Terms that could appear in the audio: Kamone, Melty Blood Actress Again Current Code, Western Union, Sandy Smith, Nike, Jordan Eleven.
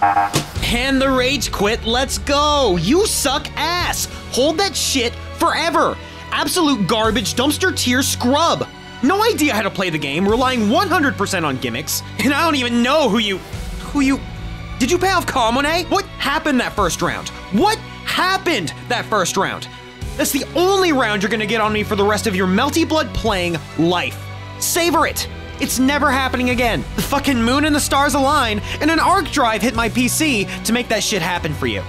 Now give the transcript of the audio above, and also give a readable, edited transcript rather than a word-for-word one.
Hand the rage quit, let's go! You suck ass! Hold that shit forever! Absolute garbage, dumpster tier scrub! No idea how to play the game, relying 100% on gimmicks, and I don't even know who you... Did you pay off Kamone? What happened that first round? What happened that first round? That's the only round you're gonna get on me for the rest of your Melty Blood playing life. Savor it! It's never happening again. The fucking moon and the stars align, and an arc drive hit my PC to make that shit happen for you.